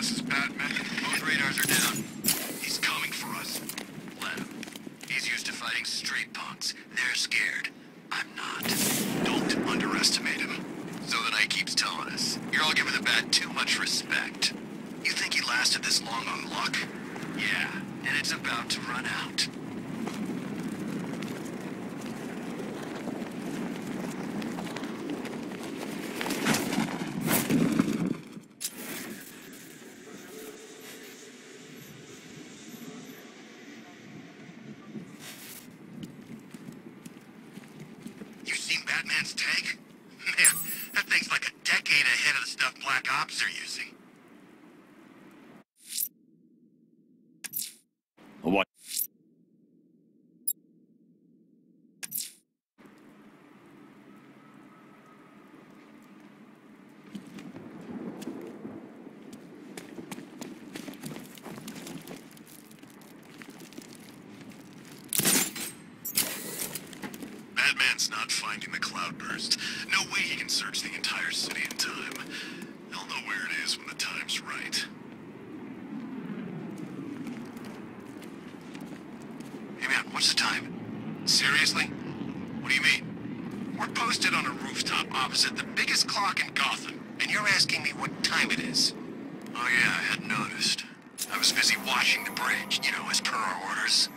passes, Batman. Both radars are down. He's coming for us. Let him. He's used to fighting street punks. They're scared. I'm not. Don't underestimate him. So the Knight keeps telling us. You're all giving the Bat too much respect. You think he lasted this long on luck? Yeah, and it's about to run out. Batman's tank? Man, that thing's like a decade ahead of the stuff Black Ops are using. What? Batman's not finding the cloudburst. No way he can search the entire city in time. He'll know where it is when the time's right. Hey man, what's the time? Seriously? What do you mean? We're posted on a rooftop opposite the biggest clock in Gotham, and you're asking me what time it is. Oh yeah, I hadn't noticed. I was busy watching the bridge, you know, as per our orders.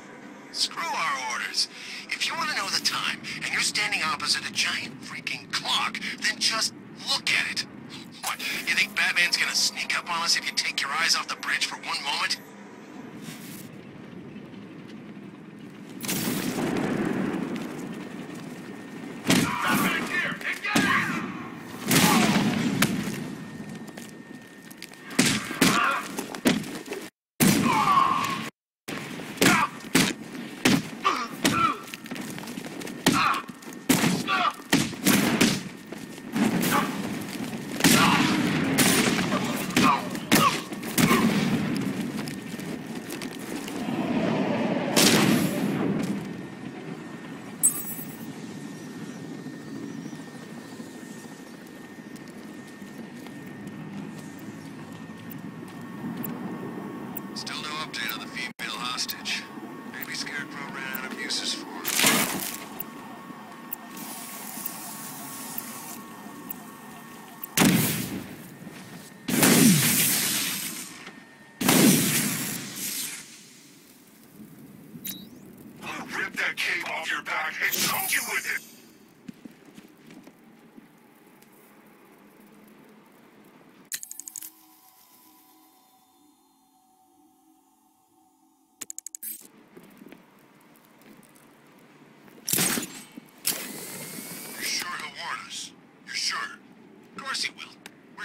Screw our orders. If you want to know the time, and you're standing opposite a giant freaking clock, then just look at it. What, you think Batman's gonna sneak up on us if you take your eyes off the bridge for one moment?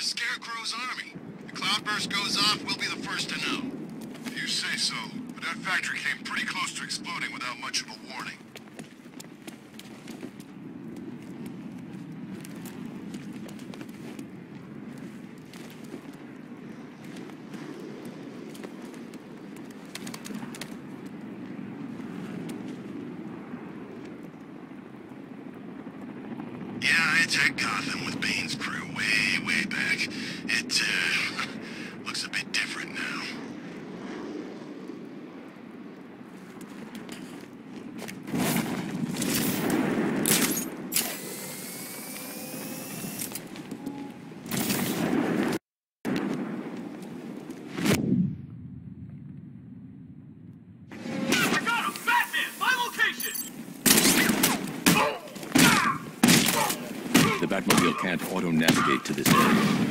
Scarecrow's army. The cloudburst goes off, we'll be the first to know. You say so, but that factory came pretty close to exploding without much of a warning. Yeah, I attacked Gotham with Bane's crew way back. It, looks a bit different now. Batmobile can't auto-navigate to this area.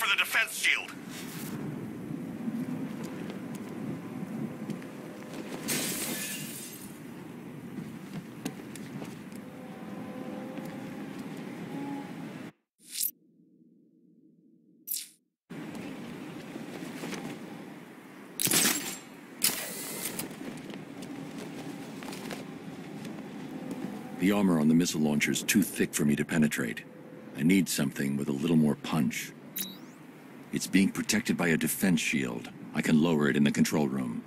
for the defense shield. The armor on the missile launcher is too thick for me to penetrate. I need something with a little more punch. It's being protected by a defense shield. I can lower it in the control room.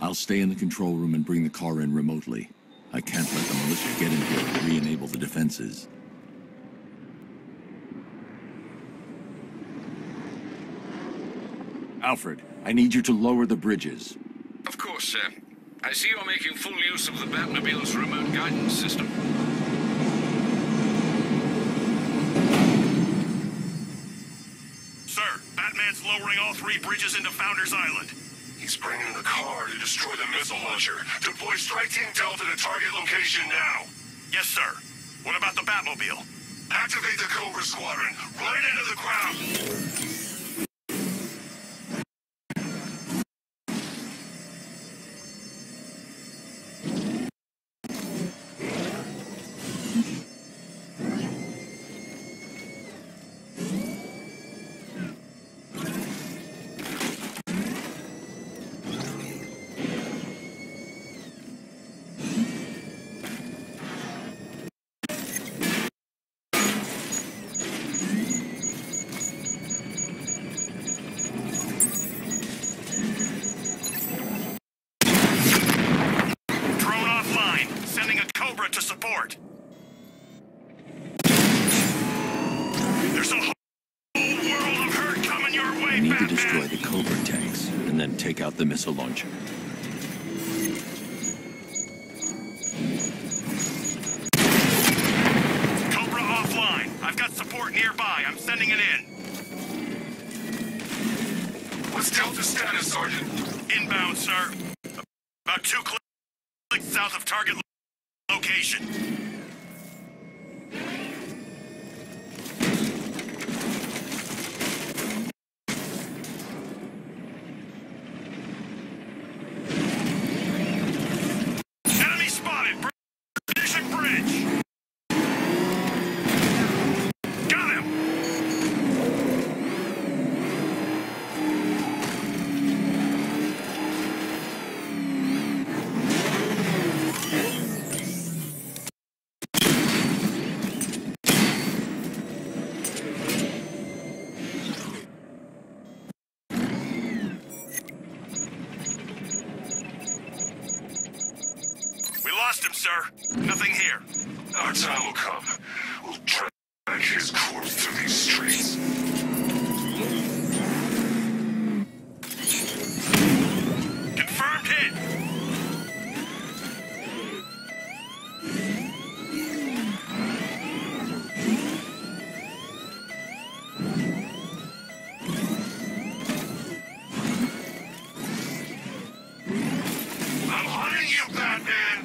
I'll stay in the control room and bring the car in remotely. I can't let the militia get in here and re-enable the defenses. Alfred, I need you to lower the bridges. Of course, sir. I see you're making full use of the Batmobile's remote guidance system. Sir, Batman's lowering all three bridges into Founders Island. He's bringing the car to destroy the missile launcher. Deploy Strike Team Delta to target location now. Yes, sir. What about the Batmobile? Activate the Cobra Squadron. Right into the ground. There's a whole world of hurt coming your way, Batman! We need to destroy the Cobra tanks, and then take out the missile launcher. Cobra offline. I've got support nearby. I'm sending it in. What's Delta status, Sergeant? Inbound, sir. About 2 clicks south of target location. Sir, nothing here. Our time will come. We'll drag his corpse through these streets. Confirmed hit! I'm hunting you, Batman!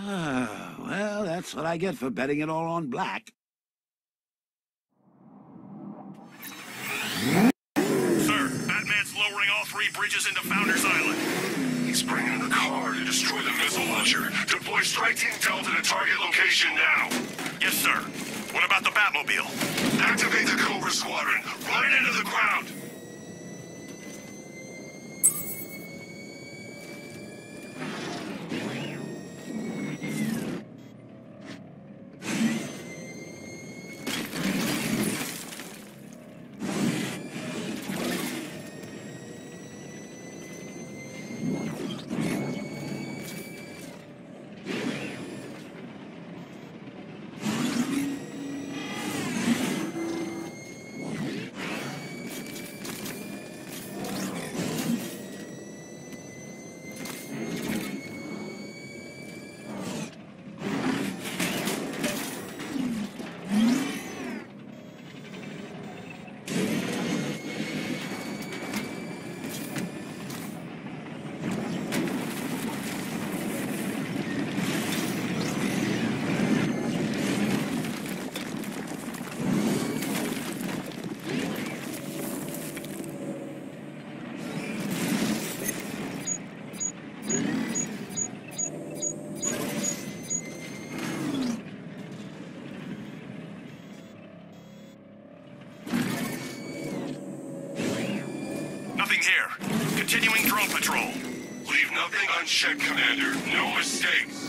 Ah, well, that's what I get for betting it all on black. Sir, Batman's lowering all three bridges into Founders Island. He's bringing the car to destroy the missile launcher. Deploy Strike Team Delta to target location now. Yes, sir. What about the Batmobile? Activate the Cobra Squadron. Right into the ground. patrol. Leave nothing unchecked, Commander. No mistakes.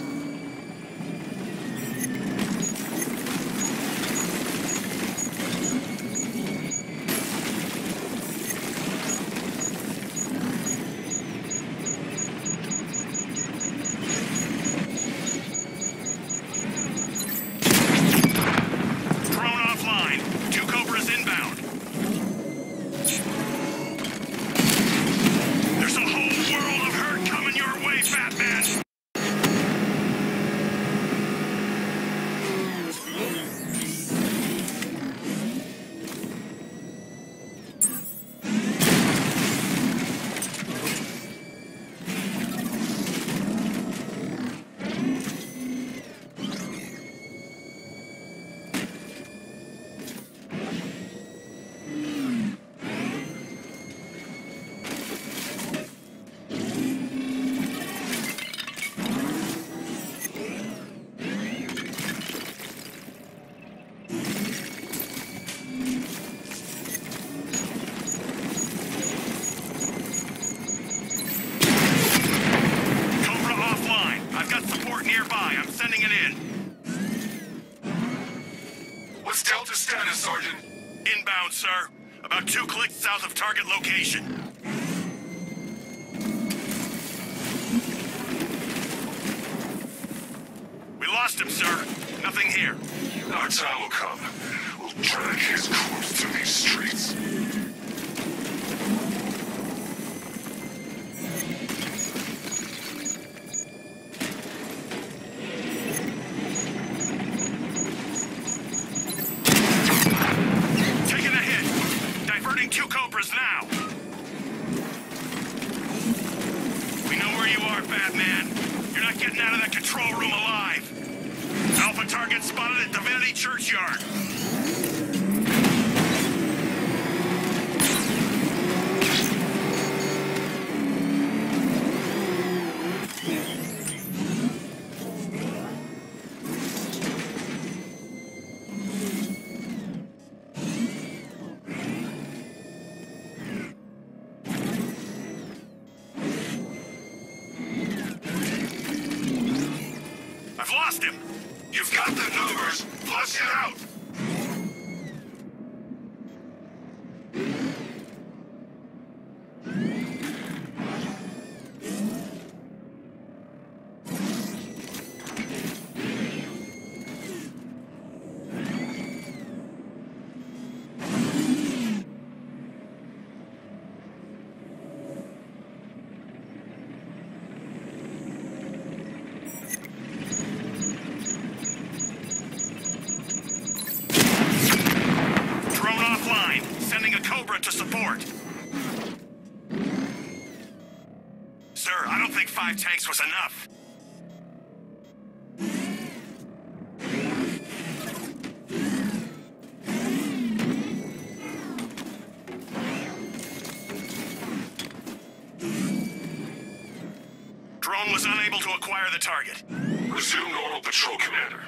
Was unable to acquire the target. Resume normal patrol, Commander.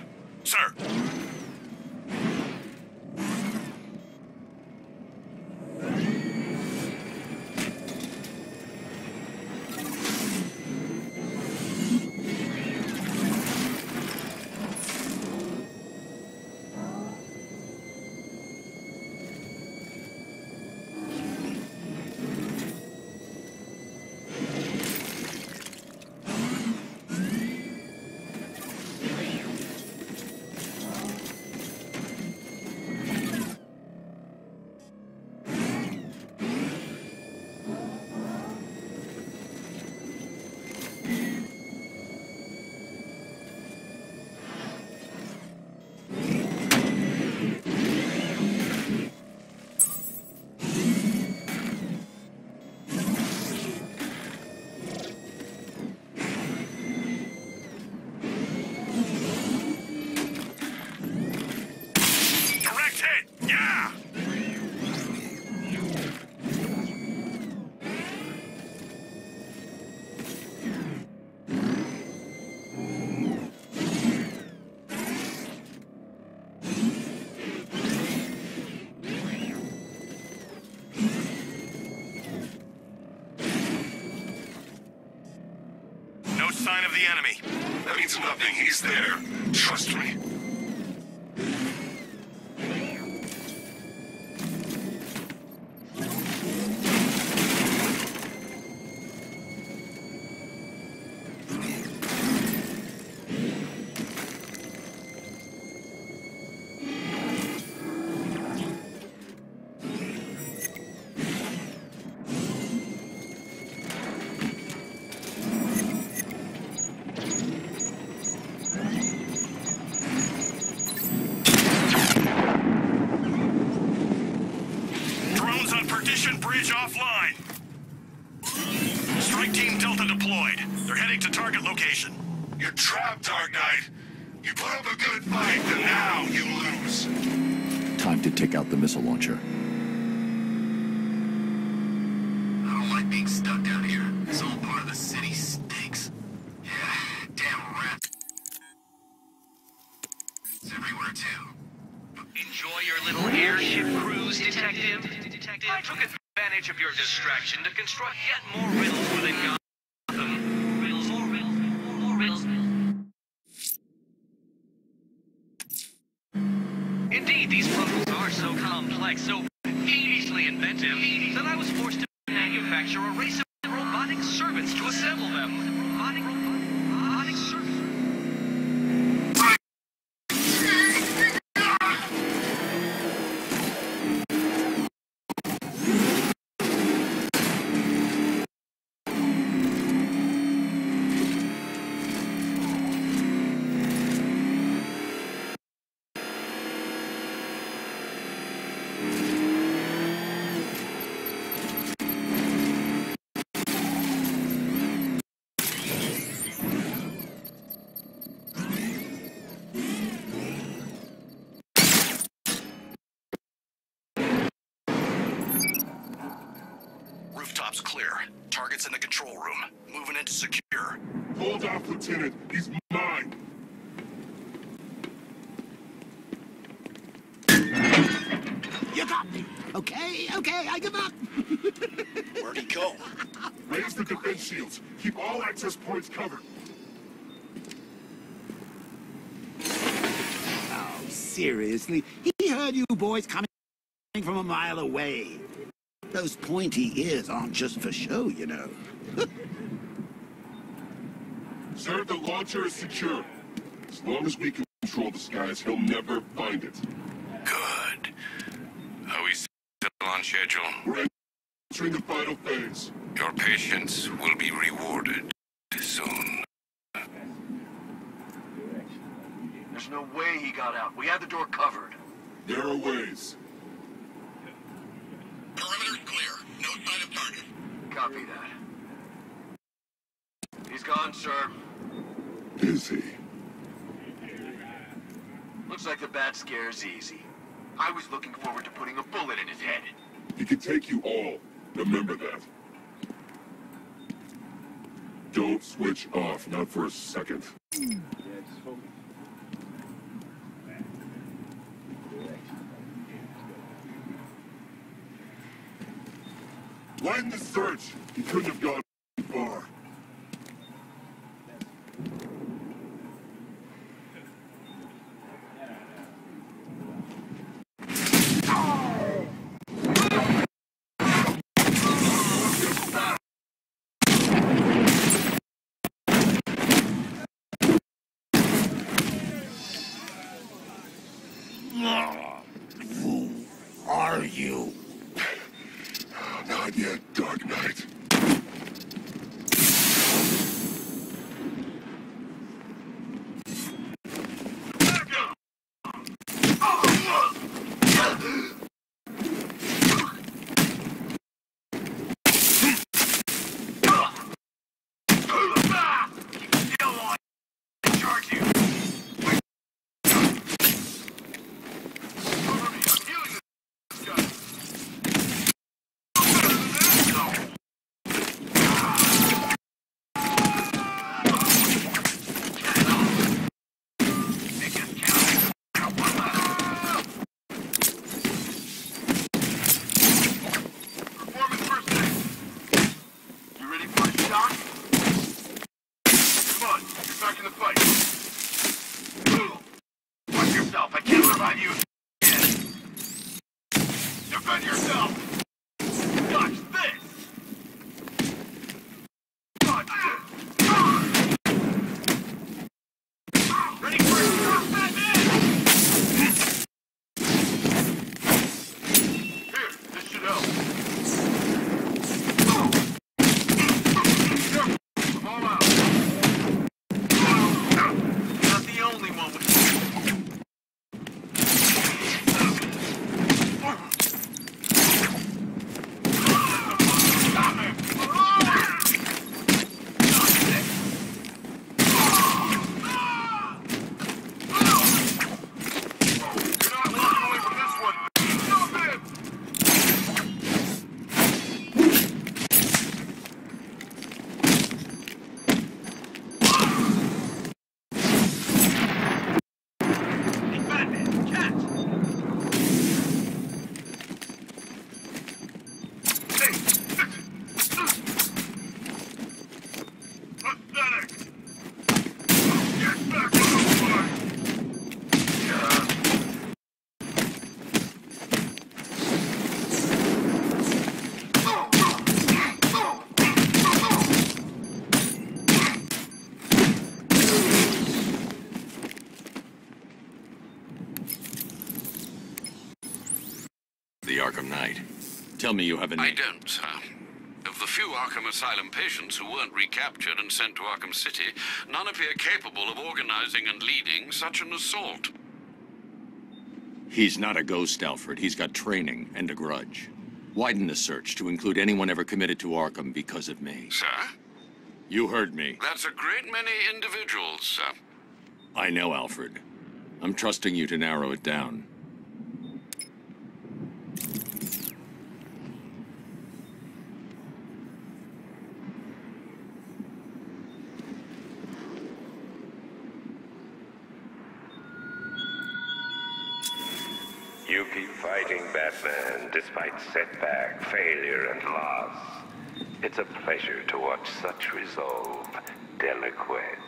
Sir. sign of the enemy. That means nothing. He's there. Trust me. Rooftops clear. Target's in the control room. Moving into secure. Hold off, Lieutenant. He's mine. You got me. Okay, I give up. Where'd he go? Raise the defense shields. Keep all access points covered. Oh, seriously? He heard you boys coming from a mile away. Those pointy ears aren't just for show, you know. Sir, the launcher is secure. As long as we control the skies, he'll never find it. Good. Are we still on schedule? We're entering the final phase. Your patience will be rewarded soon. There's no way he got out. We had the door covered. There are ways. Perimeter clear. No sign of target. Copy that. He's gone, sir. Is he? Looks like the bat scare's easy. I was looking forward to putting a bullet in his head. He can take you all. Remember that. Don't switch off, not for a second. Line the search! He couldn't have gone far. Arkham Knight. Tell me you have a name. I don't, sir. Of the few Arkham Asylum patients who weren't recaptured and sent to Arkham City, none appear capable of organizing and leading such an assault. He's not a ghost, Alfred. He's got training and a grudge. Widen the search to include anyone ever committed to Arkham because of me. Sir? You heard me. That's a great many individuals, sir. I know, Alfred. I'm trusting you to narrow it down. You keep fighting Batman despite setback, failure, and loss. It's a pleasure to watch such resolve, Delaquette.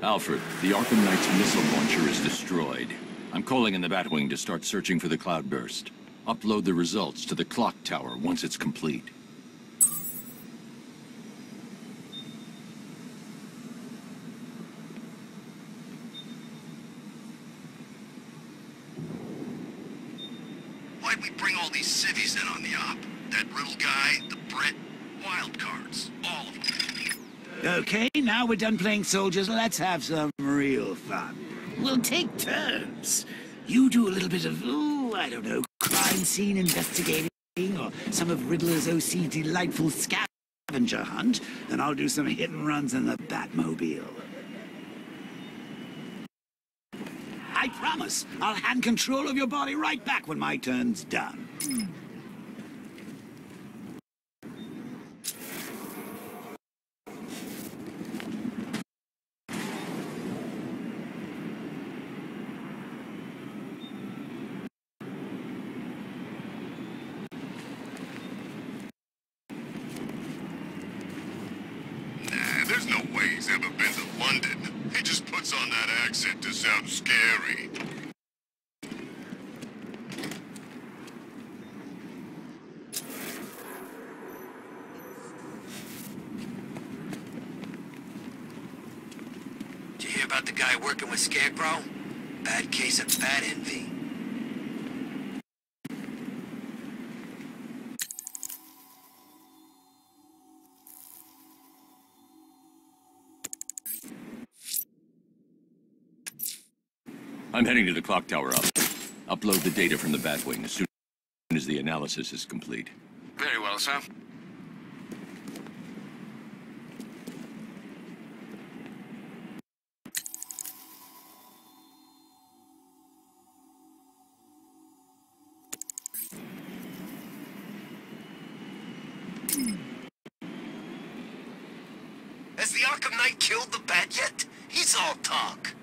Alfred, the Arkham Knight's missile launcher is destroyed. I'm calling in the Batwing to start searching for the cloudburst. Upload the results to the clock tower once it's complete. Why'd we bring all these civvies in on the op? That little guy, the Brit, wild cards, all of them. Okay, now we're done playing soldiers, let's have some real fun. We'll take turns. You do a little bit of, ooh, I don't know, crime scene investigating, or some of Riddler's OC delightful scavenger hunt, and I'll do some hit and runs in the Batmobile. I promise, I'll hand control of your body right back when my turn's done. There's no way he's ever been to London. He just puts on that accent to sound scary. Did you hear about the guy working with Scarecrow? Bad case of bat envy. I'm heading to the clock tower up. Upload the data from the Batwing as soon as the analysis is complete. Very well, sir. Has the Arkham Knight killed the Bat yet? He's all talk.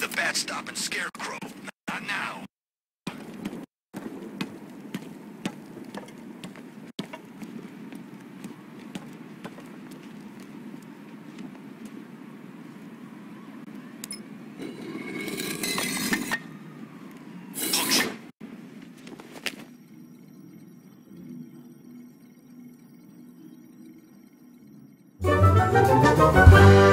The bat stopping Scarecrow. Not now. Punch.